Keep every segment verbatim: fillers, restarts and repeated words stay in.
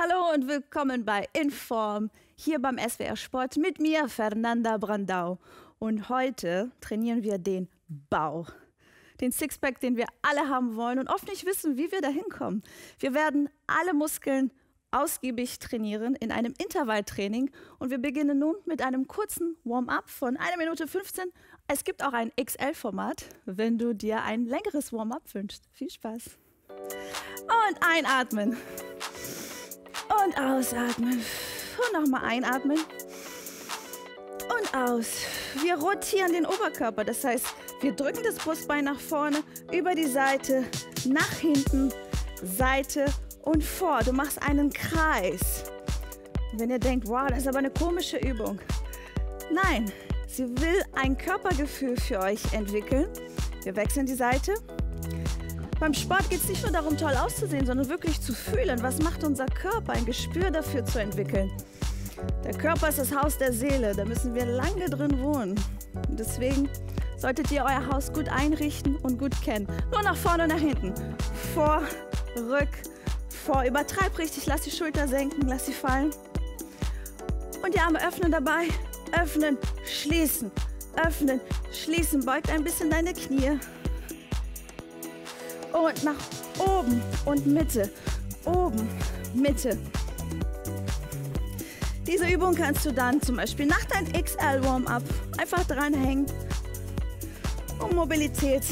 Hallo und willkommen bei InForm, hier beim S W R Sport mit mir, Fernanda Brandao. Und heute trainieren wir den Bauch, den Sixpack, den wir alle haben wollen und oft nicht wissen, wie wir da hinkommen. Wir werden alle Muskeln ausgiebig trainieren in einem Intervalltraining und wir beginnen nun mit einem kurzen Warm-up von einer Minute fünfzehn. Es gibt auch ein X L-Format, wenn du dir ein längeres Warm-up wünschst. Viel Spaß! Und einatmen. Und ausatmen. Und nochmal einatmen. Und aus. Wir rotieren den Oberkörper. Das heißt, wir drücken das Brustbein nach vorne, über die Seite, nach hinten, Seite und vor. Du machst einen Kreis. Und wenn ihr denkt, wow, das ist aber eine komische Übung. Nein, sie will ein Körpergefühl für euch entwickeln. Wir wechseln die Seite. Beim Sport geht es nicht nur darum, toll auszusehen, sondern wirklich zu fühlen, was macht unser Körper, ein Gespür dafür zu entwickeln. Der Körper ist das Haus der Seele, da müssen wir lange drin wohnen. Und deswegen solltet ihr euer Haus gut einrichten und gut kennen. Nur nach vorne und nach hinten. Vor, rück, vor. Übertreib richtig, lass die Schulter senken, lass sie fallen. Und die Arme öffnen dabei. Öffnen, schließen, öffnen, schließen. Beugt ein bisschen deine Knie. Und nach oben und Mitte, oben, Mitte. Diese Übung kannst du dann zum Beispiel nach deinem X L-Warm-Up einfach dranhängen, um Mobilität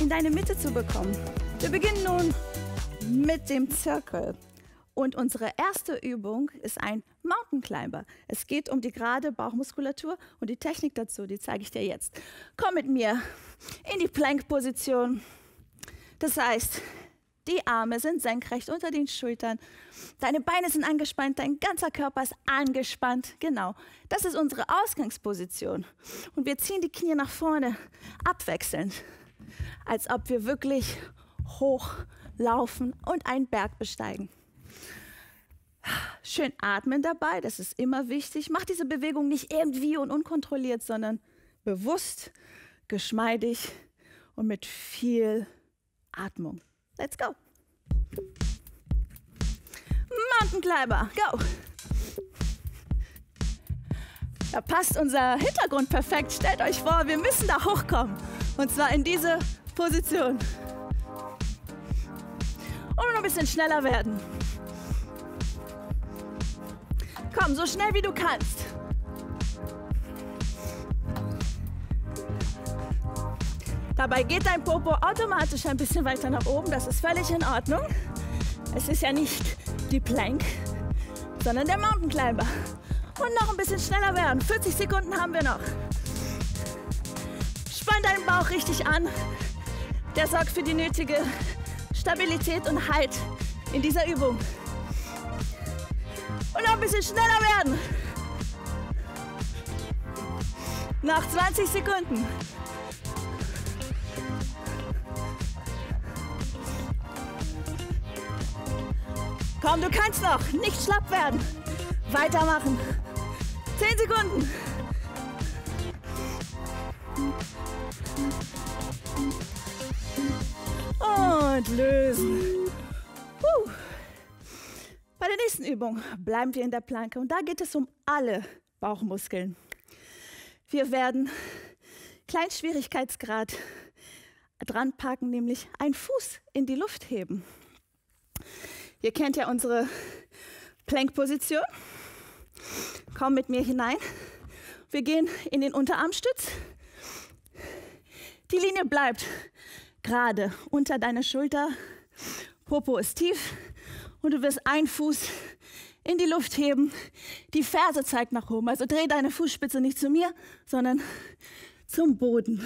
in deine Mitte zu bekommen. Wir beginnen nun mit dem Zirkel. Und unsere erste Übung ist ein Mountain Climber. Es geht um die gerade Bauchmuskulatur und die Technik dazu, die zeige ich dir jetzt. Komm mit mir in die Plank-Position. Das heißt, die Arme sind senkrecht unter den Schultern, deine Beine sind angespannt, dein ganzer Körper ist angespannt. Genau, das ist unsere Ausgangsposition. Und wir ziehen die Knie nach vorne, abwechselnd, als ob wir wirklich hochlaufen und einen Berg besteigen. Schön atmen dabei, das ist immer wichtig. Mach diese Bewegung nicht irgendwie und unkontrolliert, sondern bewusst, geschmeidig und mit viel Atmung. Let's go. Mountain Climber, go. Da passt unser Hintergrund perfekt. Stellt euch vor, wir müssen da hochkommen. Und zwar in diese Position. Und noch ein bisschen schneller werden. Komm, so schnell wie du kannst. Dabei geht dein Popo automatisch ein bisschen weiter nach oben. Das ist völlig in Ordnung. Es ist ja nicht die Plank, sondern der Mountain Climber. Und noch ein bisschen schneller werden. vierzig Sekunden haben wir noch. Spann deinen Bauch richtig an. Der sorgt für die nötige Stabilität und Halt in dieser Übung. Und noch ein bisschen schneller werden. Nach zwanzig Sekunden. Komm, du kannst noch. Nicht schlapp werden. Weitermachen. zehn Sekunden. Und lösen. Uh. Bei der nächsten Übung bleiben wir in der Planke. Und da geht es um alle Bauchmuskeln. Wir werden kleinen Schwierigkeitsgrad dran packen, nämlich einen Fuß in die Luft heben. Ihr kennt ja unsere Plank-Position. Komm mit mir hinein. Wir gehen in den Unterarmstütz. Die Linie bleibt gerade unter deiner Schulter. Popo ist tief und du wirst einen Fuß in die Luft heben. Die Ferse zeigt nach oben. Also dreh deine Fußspitze nicht zu mir, sondern zum Boden.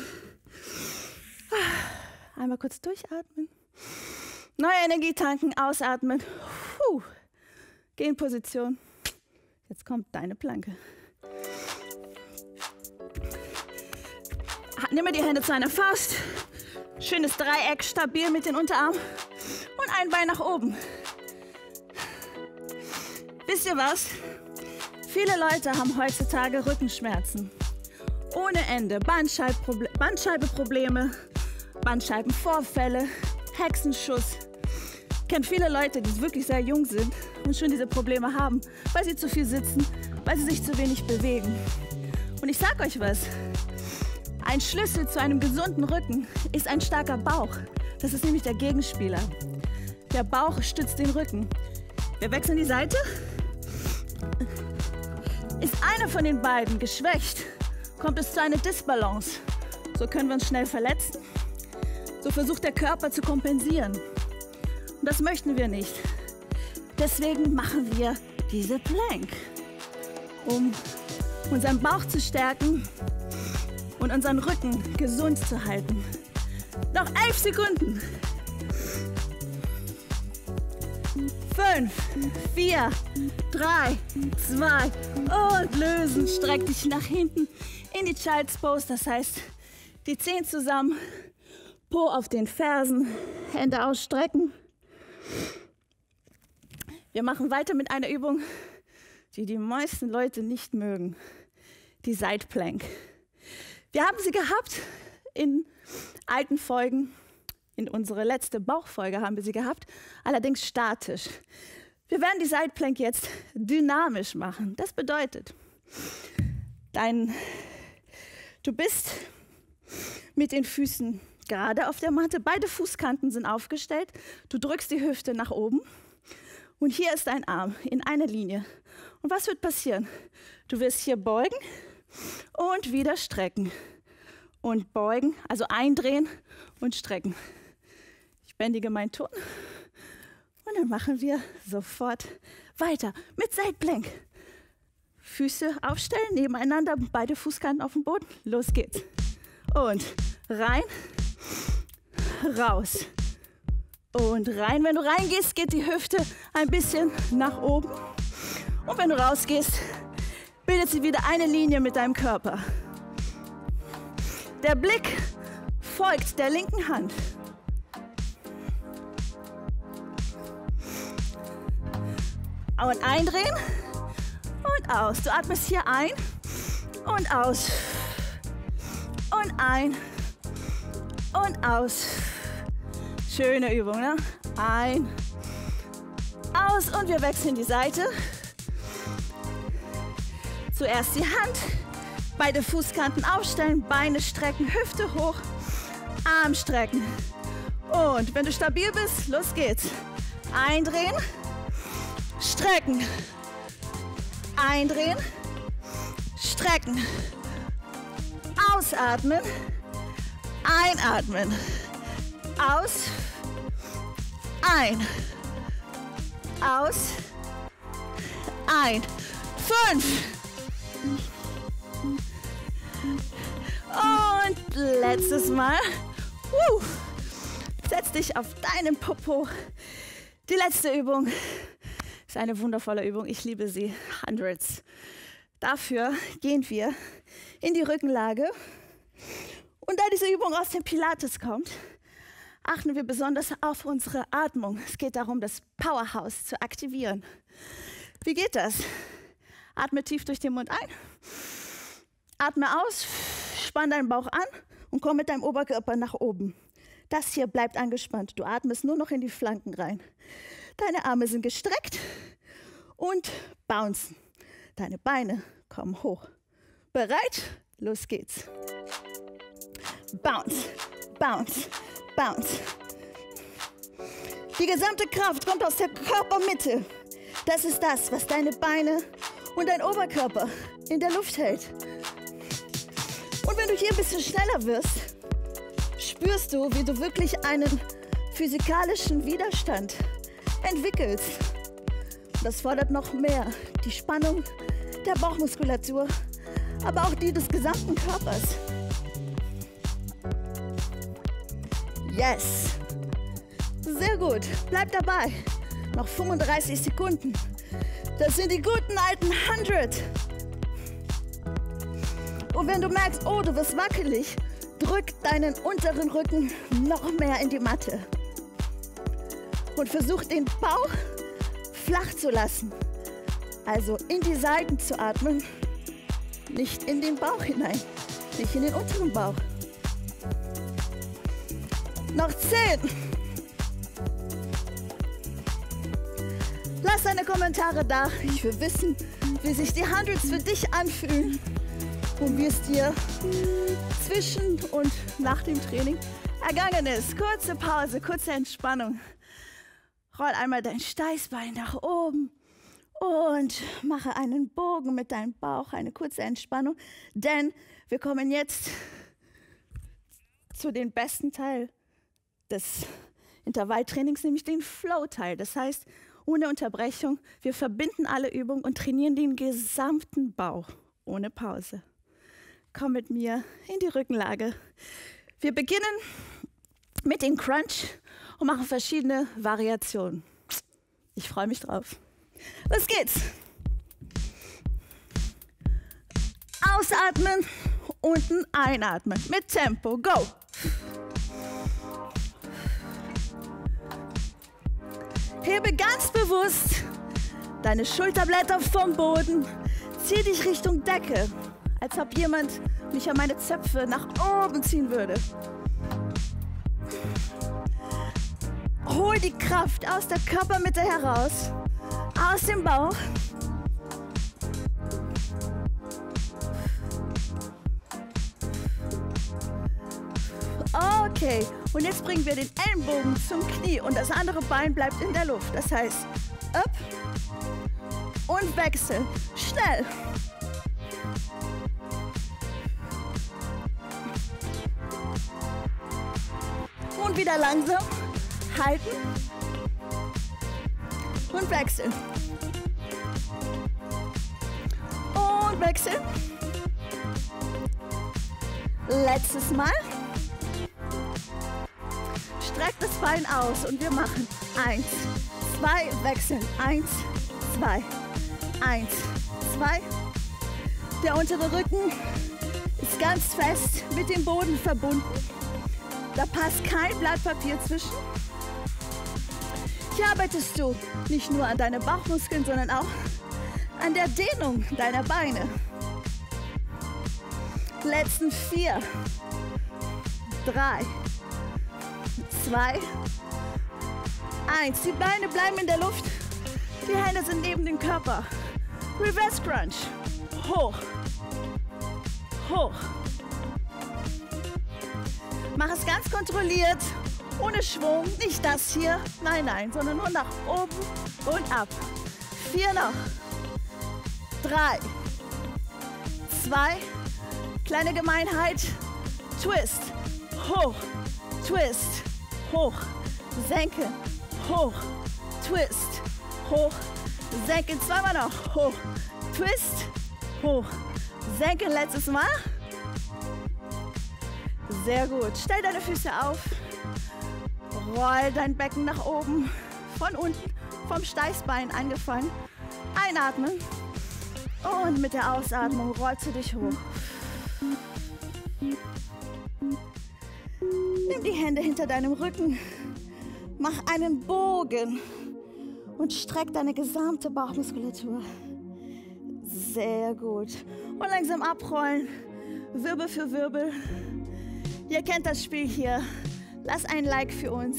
Einmal kurz durchatmen. Neue Energie tanken, ausatmen. Puh. Geh in Position. Jetzt kommt deine Planke. Nimm mir die Hände zu einer Faust. Schönes Dreieck, stabil mit den Unterarmen. Und ein Bein nach oben. Wisst ihr was? Viele Leute haben heutzutage Rückenschmerzen. Ohne Ende. Bandscheibenprobleme, Bandscheibenvorfälle, Hexenschuss. Ich kenne viele Leute, die wirklich sehr jung sind Athleten schon diese Probleme haben, weil sie zu viel sitzen, weil sie sich zu wenig bewegen. Und ich sag euch was, ein Schlüssel zu einem gesunden Rücken ist ein starker Bauch. Das ist nämlich der Gegenspieler. Der Bauch stützt den Rücken. Wir wechseln die Seite. Ist einer von den beiden geschwächt, kommt es zu einer Disbalance. So können wir uns schnell verletzen. So versucht der Körper zu kompensieren. Und das möchten wir nicht. Deswegen machen wir diese Plank, um unseren Bauch zu stärken und unseren Rücken gesund zu halten. Noch elf Sekunden. fünf, vier, drei, zwei und lösen. Streck dich nach hinten in die Child's Pose. Das heißt, die Zehen zusammen, Po auf den Fersen, Hände ausstrecken. Wir machen weiter mit einer Übung, die die meisten Leute nicht mögen. Die Side Plank. Wir haben sie gehabt in alten Folgen. In unsere letzte Bauchfolge haben wir sie gehabt, allerdings statisch. Wir werden die Side Plank jetzt dynamisch machen. Das bedeutet, dein, du bist mit den Füßen gerade auf der Matte. Beide Fußkanten sind aufgestellt. Du drückst die Hüfte nach oben. Und hier ist dein Arm in einer Linie. Und was wird passieren? Du wirst hier beugen und wieder strecken. Und beugen, also eindrehen und strecken. Ich bändige meinen Ton. Und dann machen wir sofort weiter mit Side Plank. Füße aufstellen, nebeneinander, beide Fußkanten auf dem Boden. Los geht's. Und rein, raus. Und rein. Wenn du reingehst, geht die Hüfte ein bisschen nach oben. Und wenn du rausgehst, bildet sie wieder eine Linie mit deinem Körper. Der Blick folgt der linken Hand. Und eindrehen und aus. Du atmest hier ein und aus. Und ein und aus. Schöne Übung, ne? Ein, aus und wir wechseln die Seite. Zuerst die Hand. Beide Fußkanten aufstellen, Beine strecken, Hüfte hoch, Arm strecken. Und wenn du stabil bist, los geht's. Eindrehen, strecken. Eindrehen, strecken. Ausatmen, einatmen. Aus, ein. Aus, ein. Fünf. Und letztes Mal, uh, setz dich auf deinen Popo. Die letzte Übung ist eine wundervolle Übung, ich liebe sie, Hundreds. Dafür gehen wir in die Rückenlage. Und da diese Übung aus dem Pilates kommt, achten wir besonders auf unsere Atmung. Es geht darum, das Powerhouse zu aktivieren. Wie geht das? Atme tief durch den Mund ein, atme aus, spann deinen Bauch an und komm mit deinem Oberkörper nach oben. Das hier bleibt angespannt. Du atmest nur noch in die Flanken rein. Deine Arme sind gestreckt und bouncen. Deine Beine kommen hoch. Bereit? Los geht's. Bounce, bounce, bounce. Die gesamte Kraft kommt aus der Körpermitte. Das ist das, was deine Beine und dein Oberkörper in der Luft hält. Und wenn du hier ein bisschen schneller wirst, spürst du, wie du wirklich einen physikalischen Widerstand entwickelst. Das fordert noch mehr die Spannung der Bauchmuskulatur, aber auch die des gesamten Körpers. Yes! Sehr gut, bleib dabei. Noch fünfunddreißig Sekunden. Das sind die guten alten hundert. Und wenn du merkst, oh, du wirst wackelig, drück deinen unteren Rücken noch mehr in die Matte. Und versuch den Bauch flach zu lassen. Also in die Seiten zu atmen, nicht in den Bauch hinein, nicht in den unteren Bauch. Noch zehn. Lass deine Kommentare da. Ich will wissen, wie sich die Hundreds für dich anfühlen und wie es dir zwischen und nach dem Training ergangen ist. Kurze Pause, kurze Entspannung. Roll einmal dein Steißbein nach oben und mache einen Bogen mit deinem Bauch, eine kurze Entspannung, denn wir kommen jetzt zu dem besten Teil des Intervalltrainings, nämlich den Flow-Teil. Das heißt, ohne Unterbrechung, wir verbinden alle Übungen und trainieren den gesamten Bauch ohne Pause. Komm mit mir in die Rückenlage. Wir beginnen mit dem Crunch und machen verschiedene Variationen. Ich freue mich drauf. Los geht's! Ausatmen, unten einatmen. Mit Tempo, go! Hebe ganz bewusst deine Schulterblätter vom Boden. Zieh dich Richtung Decke, als ob jemand mich an meine Zöpfe nach oben ziehen würde. Hol die Kraft aus der Körpermitte heraus, aus dem Bauch. Okay, und jetzt bringen wir den Ellenbogen zum Knie und das andere Bein bleibt in der Luft. Das heißt, up und wechsel. Schnell. Und wieder langsam. Halten und wechseln. Und wechseln. Letztes Mal. Streck das Bein aus und wir machen eins, zwei, wechseln. Eins, zwei, eins, zwei. Der untere Rücken ist ganz fest mit dem Boden verbunden. Da passt kein Blatt Papier zwischen. Hier arbeitest du nicht nur an deine Bauchmuskeln, sondern auch an der Dehnung deiner Beine. Letzten vier, drei, zwei, eins. Die Beine bleiben in der Luft, die Hände sind neben dem Körper. Reverse Crunch. Hoch, hoch. Mach es ganz kontrolliert. Ohne Schwung, nicht das hier, nein, nein, sondern nur nach oben und ab. Vier noch. Drei. Zwei. Kleine Gemeinheit. Twist. Hoch. Twist. Hoch. Senken. Hoch. Twist. Hoch. Senken. Zweimal noch. Hoch. Twist. Hoch. Senken. Letztes Mal. Sehr gut. Stell deine Füße auf. Roll dein Becken nach oben, von unten, vom Steißbein angefangen. Einatmen und mit der Ausatmung rollst du dich hoch. Nimm die Hände hinter deinem Rücken, mach einen Bogen und streck deine gesamte Bauchmuskulatur. Sehr gut. Und langsam abrollen, Wirbel für Wirbel. Ihr kennt das Spiel hier. Lass ein Like für uns,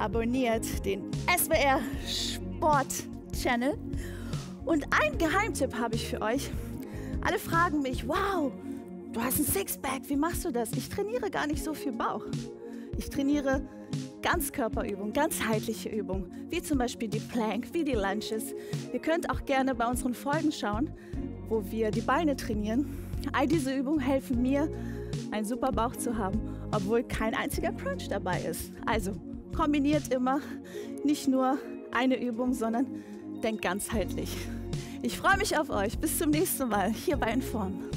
abonniert den S W R Sport Channel. Und einen Geheimtipp habe ich für euch. Alle fragen mich, wow, du hast ein Sixpack, wie machst du das? Ich trainiere gar nicht so viel Bauch. Ich trainiere Ganzkörperübungen, ganzheitliche Übungen, wie zum Beispiel die Plank, wie die Lunges. Ihr könnt auch gerne bei unseren Folgen schauen, wo wir die Beine trainieren. All diese Übungen helfen mir, einen super Bauch zu haben, obwohl kein einziger Crunch dabei ist. Also kombiniert immer nicht nur eine Übung, sondern denkt ganzheitlich. Ich freue mich auf euch. Bis zum nächsten Mal hier bei InForm.